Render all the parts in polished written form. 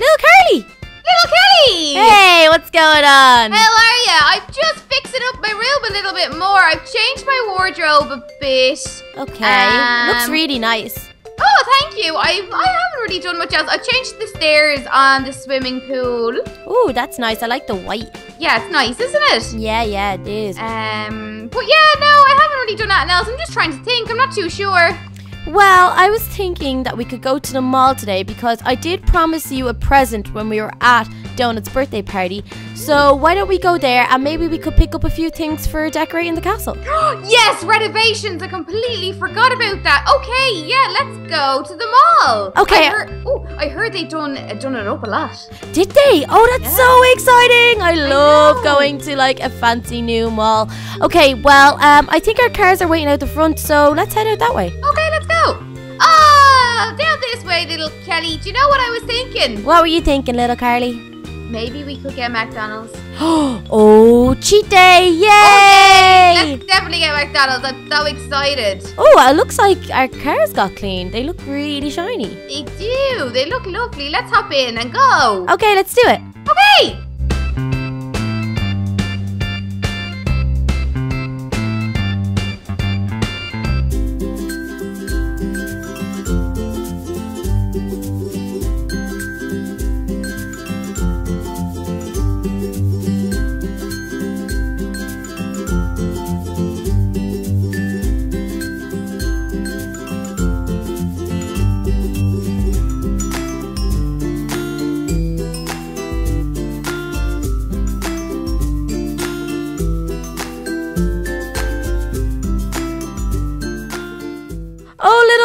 Little Carly! Little Kelly! Hey, what's going on? How are ya? I'm just fixing up my room a little bit more. I've changed my wardrobe a bit. Okay, looks really nice. Oh, thank you. I haven't really done much else. I changed the stairs on the swimming pool. Ooh, that's nice. I like the white. Yeah, it's nice, isn't it? Yeah, yeah, it is. But yeah, no, I haven't really done anything else. I'm just trying to think. I'm not too sure. Well, I was thinking that we could go to the mall today because I did promise you a present when we were at Donut's birthday party. So why don't we go there and maybe we could pick up a few things for decorating the castle. Yes, renovations. I completely forgot about that. Okay, yeah, let's go to the mall. Okay. I heard they done it up a lot. Did they? Oh, that's so exciting. I love going to like a fancy new mall. Okay, well, I think our cars are waiting out the front, so let's head out that way. Okay, let's go. Ah, down this way, Little Kelly. Do you know what I was thinking? What were you thinking, Little Carly? Maybe we could get McDonald's. Oh, cheat day. Yay! Okay, let's definitely get McDonald's. I'm so excited. Oh, it looks like our cars got cleaned. They look really shiny. They do. They look lovely. Let's hop in and go. Okay, let's do it. Okay.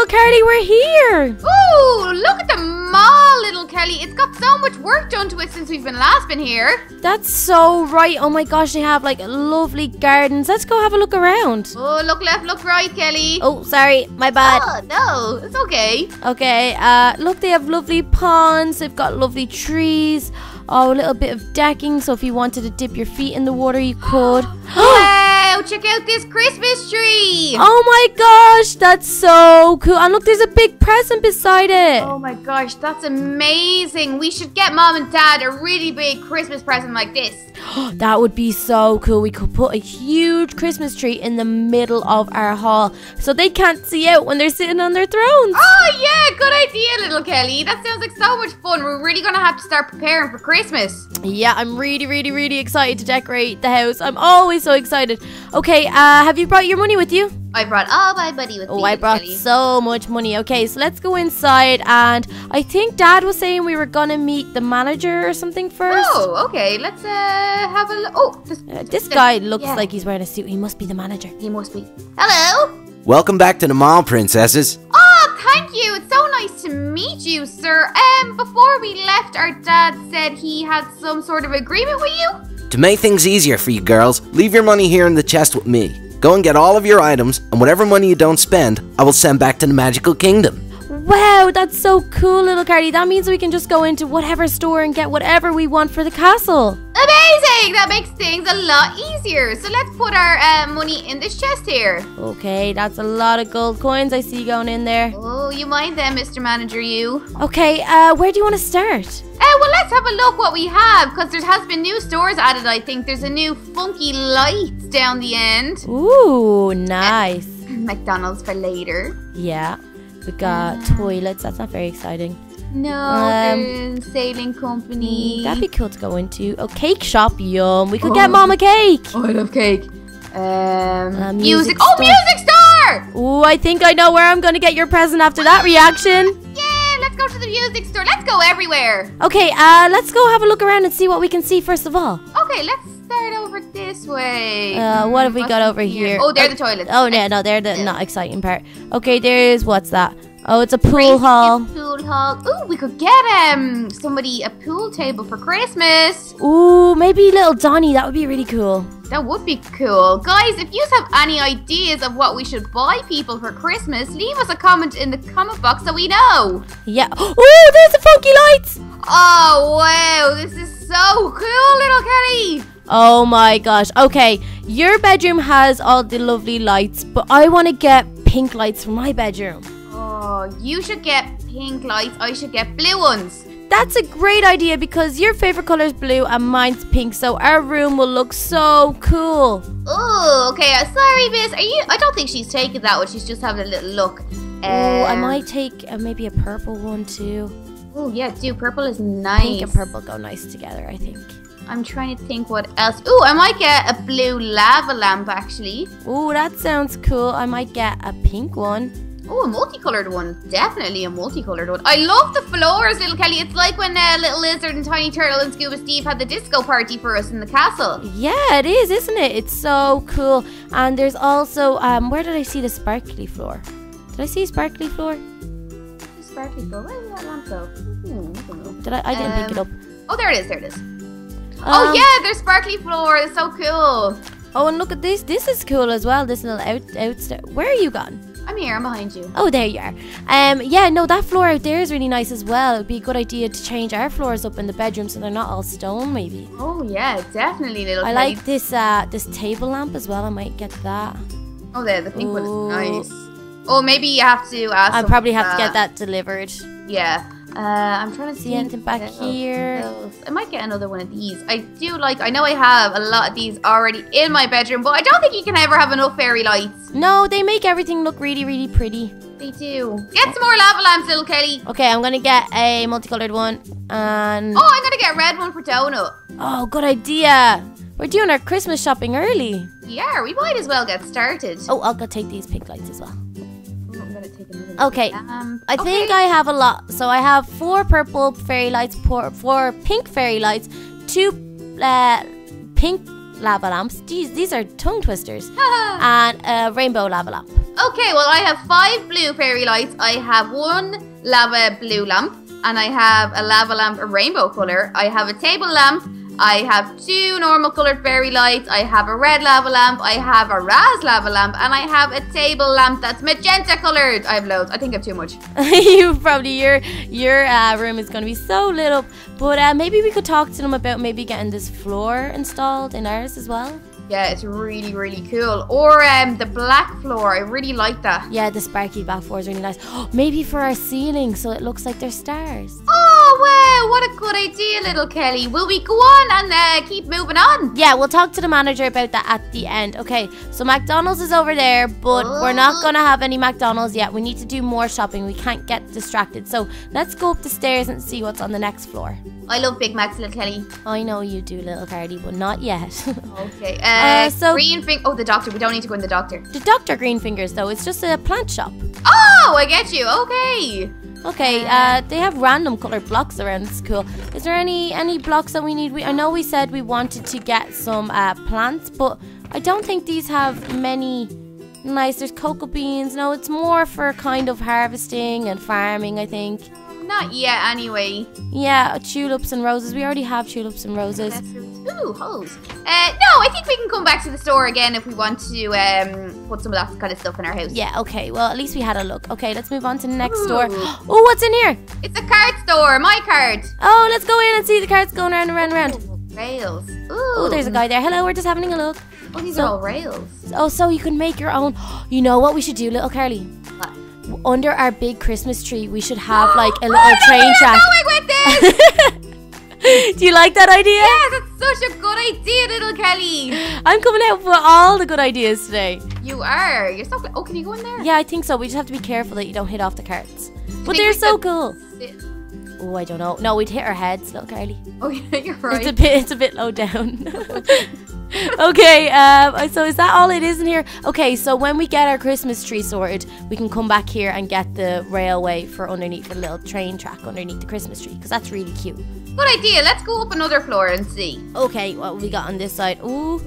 Carly, we're here! Ooh, look at the mall, Little Kelly. It's got so much work done to it since we've last been here. That's so right. Oh my gosh, they have like lovely gardens. Let's go have a look around. Oh, look left, look right, Kelly. Oh, sorry, my bad. Oh, no, it's okay. Okay, look, they have lovely ponds. They've got lovely trees. Oh, a little bit of decking, so if you wanted to dip your feet in the water, you could. Wow, check out this Christmas tree! Oh my gosh, that's so cool. And look, there's a big present beside it. Oh my gosh, that's amazing. We should get Mom and Dad a really big Christmas present like this. That would be so cool. We could put a huge Christmas tree in the middle of our hall so they can't see out when they're sitting on their thrones. Oh yeah, good idea, Little Kelly. That sounds like so much fun. We're really going to have to start preparing for Christmas. Yeah, I'm really excited to decorate the house. I'm always so excited. Okay, have you brought your money with you? I brought all my money with me. Oh, I brought so much money. Okay, so let's go inside, and I think Dad was saying we were gonna meet the manager or something first. Oh, okay. Let's have a look. Oh, this guy looks like he's wearing a suit. He must be the manager. He must be. Hello. Welcome back to the mall, princesses. Oh, thank you. It's so nice to meet you, sir. Before we left, our dad said he had some sort of agreement with you. To make things easier for you girls, leave your money here in the chest with me. Go and get all of your items, and whatever money you don't spend, I will send back to the Magical Kingdom. Wow, that's so cool, Little Carly. That means we can just go into whatever store and get whatever we want for the castle. Amazing! That makes things a lot easier. So let's put our money in this chest here. Okay, that's a lot of gold coins I see going in there. Oh, you mind them, Mr. Manager, you. Okay, where do you want to start? Well, let's have a look what we have, because there has been new stores added, I think. There's a new funky lights down the end. Ooh, nice. McDonald's for later. Yeah. We got toilets. That's not very exciting. No, sailing company. That'd be cool to go into. Oh, cake shop. Yum. We could get Mom a cake. Oh, I love cake. Music. Oh, music store. Oh, I think I know where I'm going to get your present after that reaction. Yeah, let's go to the music store. Let's go everywhere. Okay, let's go have a look around and see what we can see first of all. Okay, let's start over this way. What have we got over here? Oh, they're the toilets. Oh, yeah, no, they're the not exciting part. Okay, there's, what's that? Oh, it's a pool hall. Pool hall. Ooh, we could get somebody a pool table for Christmas. Ooh, maybe Little Donny. That would be really cool. That would be cool. Guys, if you have any ideas of what we should buy people for Christmas, leave us a comment in the comment box so we know. Yeah. Oh, there's the funky lights. Oh, wow. This is so cool, Little Kelly. Oh my gosh. Okay, your bedroom has all the lovely lights, but I want to get pink lights for my bedroom. Oh, you should get pink lights. I should get blue ones. That's a great idea because your favorite color is blue and mine's pink, so our room will look so cool. Oh, okay. Sorry, miss. Are you? I don't think she's taking that one. She's just having a little look. Oh, I might take maybe a purple one too. Oh, yeah, dude, purple is nice. Pink and purple go nice together, I think. I'm trying to think what else. Ooh, I might get a blue lava lamp, actually. Ooh, that sounds cool. I might get a pink one. Ooh, a multicolored one. Definitely a multicolored one. I love the floors, Little Kelly. It's like when Little Lizard and Tiny Turtle and Scuba Steve had the disco party for us in the castle. Yeah, it is, isn't it? It's so cool. And there's also, where did I see the sparkly floor? Did I see sparkly floor? Sparkly floor? Where did that lamp go? I don't know. I didn't pick it up. Oh, there it is. There it is. Oh yeah, there's sparkly floor. It's so cool. Oh, and look at this. This is cool as well. This little out. Where are you gone? I'm here. I'm behind you. Oh, there you are. Yeah, no, that floor out there is really nice as well. It'd be a good idea to change our floors up in the bedroom so they're not all stone, maybe. Oh yeah, definitely, Little Kelly. I like this this table lamp as well. I might get that. Oh, there, the pink one is nice. Oh, maybe you have to ask. I probably have to get that delivered. Yeah. I'm trying to see anything back here. I might get another one of these. I know I have a lot of these already in my bedroom, but I don't think you can ever have enough fairy lights. No, they make everything look really, really pretty. They do. Get some more lava lamps, Little Kelly. Okay, I'm going to get a multicolored one. And oh, I'm going to get a red one for Donut. Oh, good idea. We're doing our Christmas shopping early. Yeah, we might as well get started. Oh, I'll go take these pink lights as well. Okay, I think I have a lot. So I have 4 purple fairy lights, 4 pink fairy lights, 2 pink lava lamps. Jeez, these are tongue twisters. And a rainbow lava lamp. Okay, well, I have 5 blue fairy lights. I have 1 lava blue lamp. And I have a lava lamp, a rainbow color. I have a table lamp. I have 2 normal colored fairy lights. I have a red lava lamp. I have a Raz lava lamp. And I have a table lamp that's magenta colored. I have loads. I think I have too much. Your room is going to be so lit up. But maybe we could talk to them about maybe getting this floor installed in ours as well. Yeah, it's really, really cool. Or the black floor. I really like that. Yeah, the sparkly black floor is really nice. Maybe for our ceiling so it looks like they're stars. Oh, wow. What a good idea, Little Kelly. Will we go on and keep moving on? Yeah, we'll talk to the manager about that at the end. Okay, so McDonald's is over there, but we're not going to have any McDonald's yet. We need to do more shopping. We can't get distracted. So let's go up the stairs and see what's on the next floor. I love Big Macs, Little Kelly. I know you do, Little Carly, but not yet. Okay. So Greenfinger. Oh, the doctor. We don't need to go in the doctor. The Dr. Greenfingers, though. It's just a plant shop. Oh, I get you. Okay. Okay. They have random colored blocks around. It's cool. Is there any blocks that we need? I know we said we wanted to get some plants, but I don't think these have many. Nice. There's cocoa beans. No, it's more for kind of harvesting and farming, I think. Not yet, anyway. Yeah, tulips and roses. We already have tulips and roses. Ooh, holes. No, I think we can come back to the store again if we want to put some of that kind of stuff in our house. Yeah, okay. Well, at least we had a look. Okay, let's move on to the next store. Oh, what's in here? It's a card store. My card. Oh, let's go in and see the cards going round and round and round. Ooh, rails. Ooh. Oh, there's a guy there. Hello, we're just having a look. Oh, these are all rails. Oh, so you can make your own. You know what we should do, Little Carly? What? Under our big Christmas tree, we should have like a little train track. I know where you're going with this! Do you like that idea? Yes, it's such a good idea, Little Kelly. I'm coming out with all the good ideas today. You are. You're so. Oh, can you go in there? Yeah, I think so. We just have to be careful that you don't hit off the carts. But they're so cool. Oh, I don't know. No, we'd hit our heads, Little Kelly. Oh, yeah, you're right. It's a bit low down. Okay, so is that all it is in here? Okay, so when we get our Christmas tree sorted, we can come back here and get the railway for underneath the little train track underneath the Christmas tree, because that's really cute. Good idea. Let's go up another floor and see. Okay, what have we got on this side? Ooh,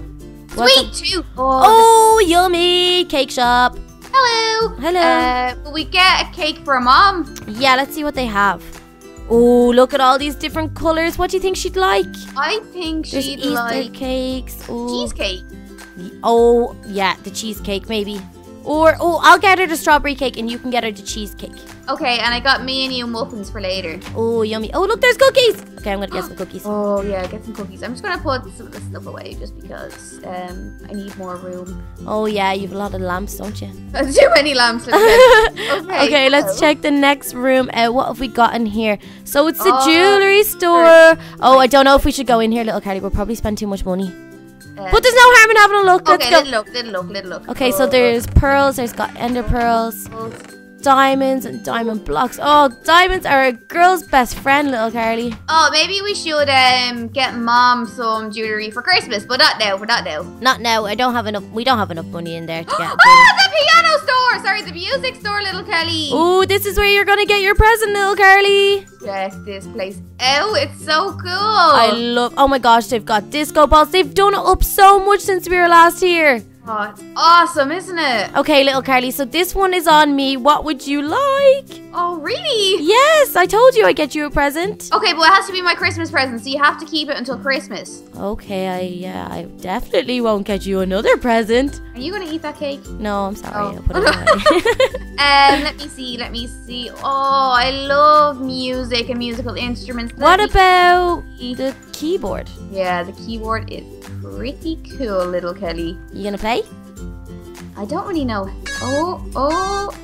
sweet tooth. Oh, yummy cake shop. Hello. Hello. Will we get a cake for a mom? Yeah, let's see what they have. Oh, look at all these different colours. What do you think she'd like? I think she'd like Easter cakes. Ooh. Cheesecake. Oh, yeah, the cheesecake maybe. Or, oh, I'll get her the strawberry cake and you can get her the cheesecake. Okay, and I got me and you muffins for later. Oh, yummy. Oh, look, there's cookies. Okay, I'm going to get some cookies. Oh, yeah, get some cookies. I'm just going to put some of this stuff away just because I need more room. Oh, yeah, you have a lot of lamps, don't you? That's too many lamps. Okay, let's check the next room. What have we got in here? So it's the jewelry store. Oh, I don't know if we should go in here, Little Kelly. We'll probably spend too much money. But there's no harm in having a look. Let's go. Little look. Okay, so there's pearls. There's got ender pearls, diamonds, and diamond blocks. Oh, diamonds are a girl's best friend, Little Carly. Oh, maybe we should get Mom some jewelry for Christmas, but not now. Not now. I don't have enough. We don't have enough money in there to get. The piano store. Sorry, the music store, Little Kelly. Oh, this is where you're gonna get your present, Little Carly. Check this place. Oh, it's so cool. I love. Oh my gosh, they've got disco balls. They've done it up so much since we were last here. Oh, it's awesome, isn't it? Okay, Little Carly, so this one is on me. What would you like? Oh, really? Yes, I told you I'd get you a present. Okay, but it has to be my Christmas present, so you have to keep it until Christmas. Okay, I definitely won't get you another present. Are you going to eat that cake? No, I'm sorry. I'll put it away. Let me see. Oh, I love music and musical instruments. What about the keyboard? Yeah, the keyboard is pretty cool, Little Kelly. You gonna play? I don't really know. Oh.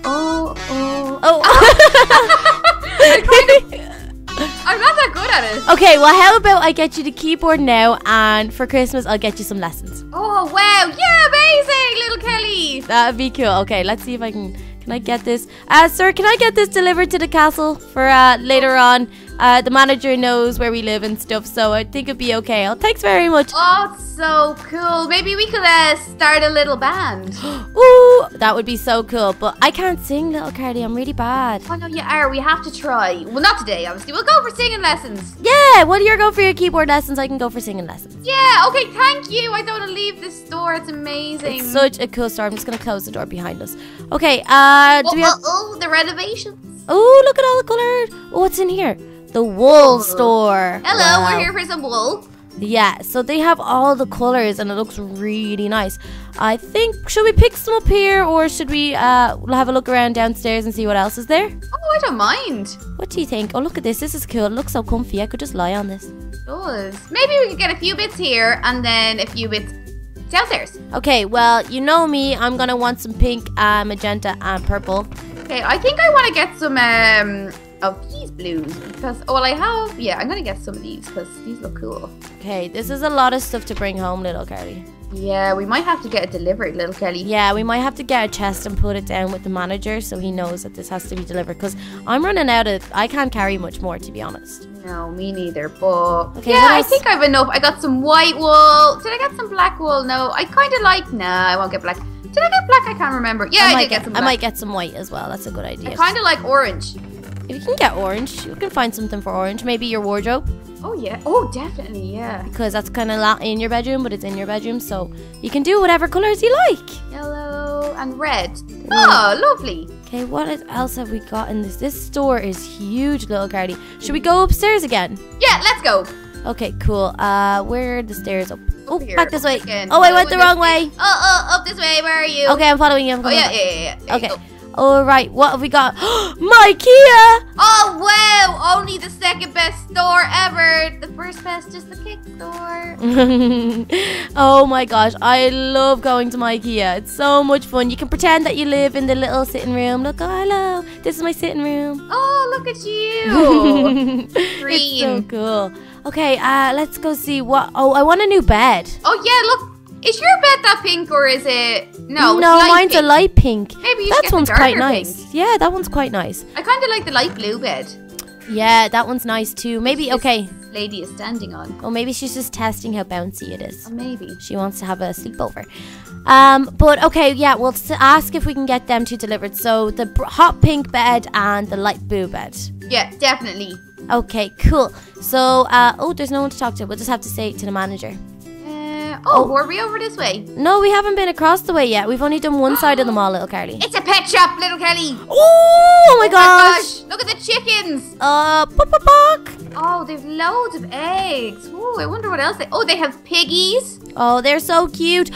I'm not that good at it. Okay, well, how about I get you the keyboard now, and for Christmas, I'll get you some lessons. Oh, wow. Yeah, amazing, Little Kelly. That'd be cool. Okay, let's see if I can... Can I get this? Sir, can I get this delivered to the castle for later on? The manager knows where we live and stuff, so I think it'd be okay. Oh, thanks very much. Oh, it's so cool. Maybe we could start a little band. Ooh, that would be so cool. But I can't sing, Little Carly. I'm really bad. Oh, no, you are. We have to try. Well, not today, obviously. We'll go for singing lessons. Yeah, well, you're going for your keyboard lessons. I can go for singing lessons. Yeah, okay, thank you. I don't want to leave this store. It's amazing. It's such a cool store. I'm just going to close the door behind us. Okay, oh, the renovations. Oh, look at all the color. Oh, what's in here? The wool store. Hello, wow. We're here for some wool. Yeah, so they have all the colors and it looks really nice. I think, should we pick some up here or should we have a look around downstairs and see what else is there? Oh, I don't mind. What do you think? Oh, look at this. This is cool. It looks so comfy. I could just lie on this. It does. Maybe we could get a few bits here and then a few bits downstairs. Okay, well, you know me. I'm going to want some pink, magenta and purple. Okay, I think I want to get some... of these blues because all I have, yeah, I'm gonna get some of these because these look cool. Okay, this is a lot of stuff to bring home, Little Kelly. Yeah, we might have to get it delivered, Little Kelly. Yeah, we might have to get a chest and put it down with the manager so he knows that this has to be delivered because I'm running out of, I can't carry much more, to be honest. No, me neither, but okay, yeah, I think I have enough. I got some white wool. Did I get some black wool? No, I kind of like, nah, I won't get black. Did I get black? I can't remember. Yeah, I did get some black. I might get some white as well. That's a good idea. I kind of like orange. If you can get orange, you can find something for orange. Maybe your wardrobe. Oh, yeah. Oh, definitely, yeah. Because that's kind of not in your bedroom, but it's in your bedroom. So you can do whatever colors you like. Yellow and red. Oh, lovely. Okay, what else have we got in this? This store is huge, Little Carly. Should we go upstairs again? Yeah, let's go. Okay, cool. Where are the stairs up? Oh, back this way. Again. Oh, I went the wrong way. Oh, up this way. Where are you? Okay, I'm following you. Yeah. Okay. Alright, what have we got? My Kia! Oh, wow! Only the second best store ever! The first best is the cake store. Oh my gosh, I love going to my Kia. It's so much fun. You can pretend that you live in the little sitting room. Look, oh, hello. This is my sitting room. Oh, look at you! It's so cool. Okay, let's go see what... Oh, I want a new bed. Oh yeah, look. Is your bed that pink or is it... No, mine's pink. A light pink. Maybe you should get the darker pink. That one's quite nice. Yeah, that one's quite nice. I kind of like the light blue bed. Yeah, that one's nice too. Maybe, okay. This lady is standing on. Oh, maybe she's just testing how bouncy it is. Oh, maybe. She wants to have a sleepover. But okay, yeah, we'll ask if we can get them two delivered. So the hot pink bed and the light blue bed. Yeah, definitely. Okay, cool. So, oh, there's no one to talk to. We'll just have to say it to the manager. Oh, were we over this way? No, we haven't been across the way yet. We've only done one side of the mall, Little Carly. It's a pet shop, Little Kelly. Oh my gosh. Look at the chickens. Oh, they've loads of eggs. Ooh, I wonder what else they... Oh, they have piggies. Oh, they're so cute.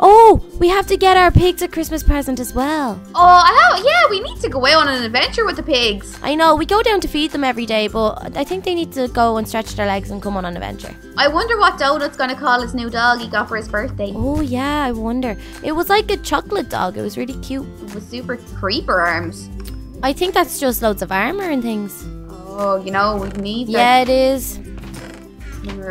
Oh, we have to get our pigs a Christmas present as well. Oh, yeah, we need to go out on an adventure with the pigs. I know, we go down to feed them every day, but I think they need to go and stretch their legs and come on an adventure. I wonder what Donut's going to call his new dog he got for his birthday. Oh, yeah, I wonder. It was like a chocolate dog. It was really cute. With super creeper arms. I think that's just loads of armor and things. Oh, you know, we need that. Yeah, it is.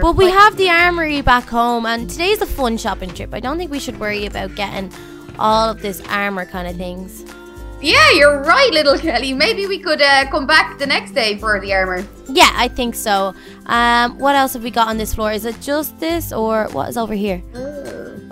But we have the armory back home, and today's a fun shopping trip. I don't think we should worry about getting all of this armor kind of things. Yeah, you're right, Little Kelly. Maybe we could come back the next day for the armor. Yeah, I think so. What else have we got on this floor? Is it just this, or what is over here?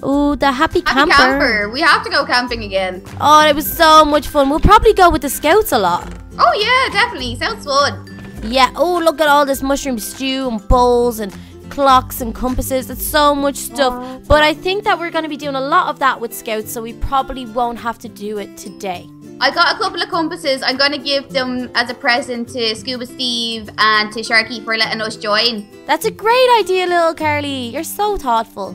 Oh, the happy camper. We have to go camping again. Oh, it was so much fun. We'll probably go with the scouts a lot. Oh, yeah, definitely. Sounds fun. Yeah, oh, look at all this mushroom stew and bowls and clocks and compasses. It's so much stuff. But I think that we're going to be doing a lot of that with scouts, so we probably won't have to do it today. I got a couple of compasses. I'm going to give them as a present to Scuba Steve and to Sharky for letting us join. That's a great idea, Little Carly. You're so thoughtful.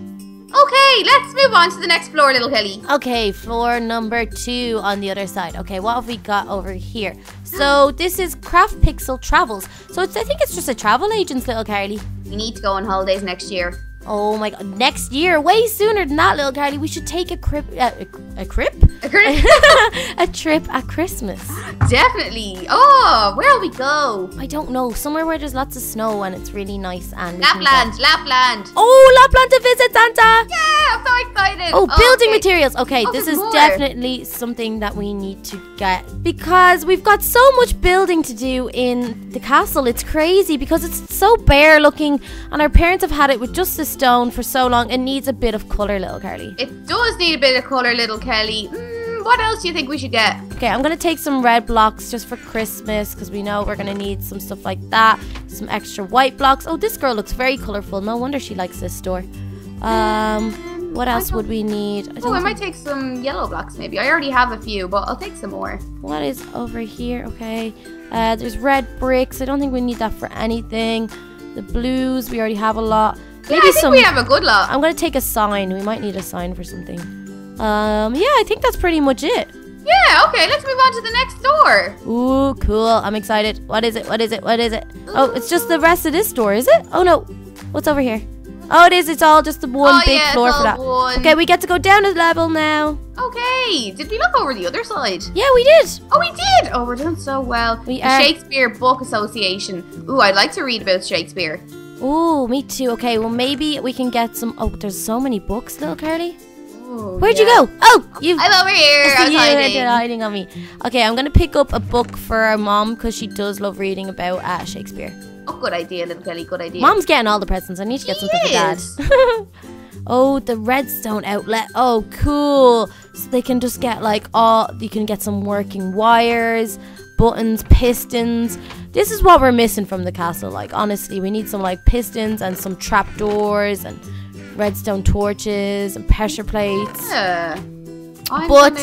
Okay, let's move on to the next floor, Little Kelly. Okay, floor number 2 on the other side. Okay, what have we got over here? So this is Craft Pixel Travels. So I think it's just a travel agent's, Little Kelly. We need to go on holidays next year. Oh my God, next year? Way sooner than that, Little Kelly. We should take a trip at Christmas. Definitely. Oh, where'll we go? I don't know. Somewhere where there's lots of snow and it's really nice. And Lapland. Oh, Lapland to visit, Santa. Yeah, I'm so excited. Oh, building materials. Okay, this is definitely something that we need to get because we've got so much building to do in the castle. It's crazy because it's so bare looking and our parents have had it with just the stone for so long. It needs a bit of colour, Little Kelly. It does need a bit of colour, Little Kelly. What else do you think we should get? Okay, I'm going to take some red blocks just for Christmas because we know we're going to need some stuff like that. Some extra white blocks. Oh, this girl looks very colourful. No wonder she likes this store. What else would we need? I might take some yellow blocks maybe. I already have a few, but I'll take some more. What is over here? Okay, there's red bricks. I don't think we need that for anything. The blues, we already have a lot. Maybe I think we have a good lot. I'm going to take a sign. We might need a sign for something. Yeah, I think that's pretty much it. Yeah, okay, let's move on to the next door. Ooh, cool. I'm excited. What is it? What is it? What is it? Oh, it's just the rest of this door, is it? Oh, no. What's over here? Oh, it is. It's all just the one big floor for that. Okay, we get to go down a level now. Okay. Did we look over the other side? Yeah, we did. Oh, we did. Oh, we're doing so well. The Shakespeare Book Association. Ooh, I'd like to read about Shakespeare. Ooh, me too. Okay, well, maybe we can get some... Oh, there's so many books, Little Carly. Where'd you go? Oh, you. I'm over here. I was hiding on me. Okay, I'm going to pick up a book for our mom because she does love reading about Shakespeare. Oh, good idea, Little Kelly. Good idea. Mom's getting all the presents. I need to get something for Dad. Oh, the redstone outlet. Oh, cool. So they can just get like all... You can get some working wires, buttons, pistons. This is what we're missing from the castle. Like, honestly, we need some like pistons and some trapdoors and... redstone torches and pressure plates. Yeah. But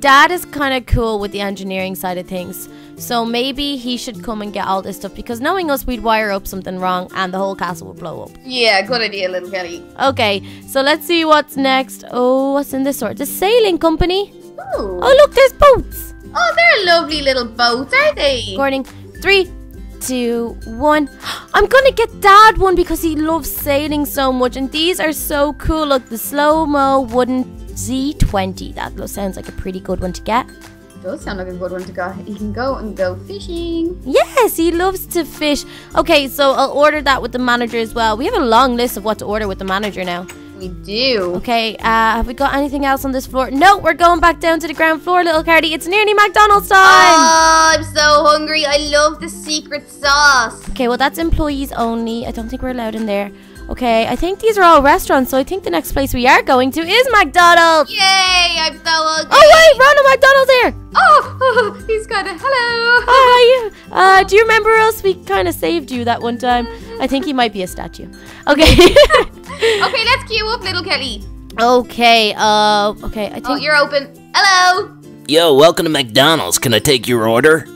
Dad is kind of cool with the engineering side of things, so maybe he should come and get all this stuff because knowing us, we'd wire up something wrong and the whole castle would blow up. Yeah, good idea, Little Kelly. Okay, so let's see what's next. Oh, what's in this sort? The sailing company. Ooh. Oh, look, there's boats. Oh, they're lovely little boats, aren't they? Recording 3, 2, 1. I'm gonna get Dad one because he loves sailing so much, and these are so cool. Look, the slow-mo wooden Z20. That sounds like a pretty good one to get. It does sound like a good one to get. He can go and go fishing. Yes, he loves to fish. Okay, so I'll order that with the manager as well. We have a long list of what to order with the manager now. We do. Okay, have we got anything else on this floor? No, we're going back down to the ground floor, Little Carly. It's nearly McDonald's time. Oh, I'm so hungry. I love the secret sauce. Okay, well, that's employees only. I don't think we're allowed in there. Okay, I think these are all restaurants, so I think the next place we are going to is McDonald's. Yay, I'm so hungry. Oh, wait, Ronald McDonald's here. Oh, he's got a hello. Hi. Do you remember us? We kind of saved you that one time. I think he might be a statue. Okay. Okay, let's queue up, Little Kelly. Okay, okay, I think... Oh, you're open. Hello. Yo, welcome to McDonald's. Can I take your order?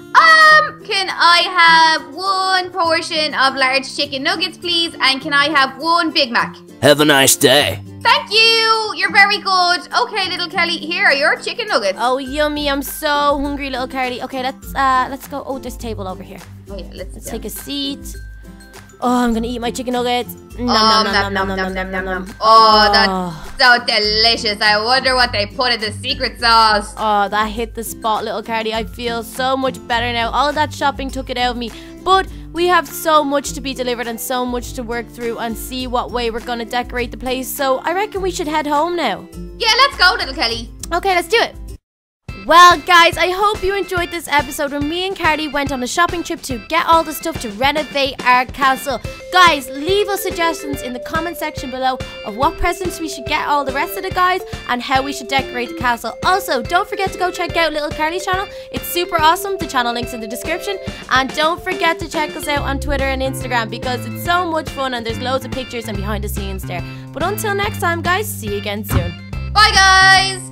Can I have one portion of large chicken nuggets, please? And can I have one Big Mac? Have a nice day. Thank you. You're very good. Okay, Little Kelly, here are your chicken nuggets. Oh, yummy. I'm so hungry, Little Carly. Okay, let's go. Oh, there's a table over here. Oh, yeah, let's take a seat. Oh, I'm going to eat my chicken nuggets. Nom, nom, nom, nom, nom, nom, nom, nom, nom, nom. Oh, that's so delicious. I wonder what they put in the secret sauce. Oh, that hit the spot, Little Carly. I feel so much better now. All that shopping took it out of me. But we have so much to be delivered and so much to work through and see what way we're going to decorate the place. So I reckon we should head home now. Yeah, let's go, Little Kelly. Okay, let's do it. Well guys, I hope you enjoyed this episode where me and Carly went on a shopping trip to get all the stuff to renovate our castle. Guys, leave us suggestions in the comment section below of what presents we should get all the rest of the guys and how we should decorate the castle. Also, don't forget to go check out Little Carly's channel. It's super awesome. The channel link's in the description. And don't forget to check us out on Twitter and Instagram because it's so much fun and there's loads of pictures and behind the scenes there. But until next time guys, see you again soon. Bye guys!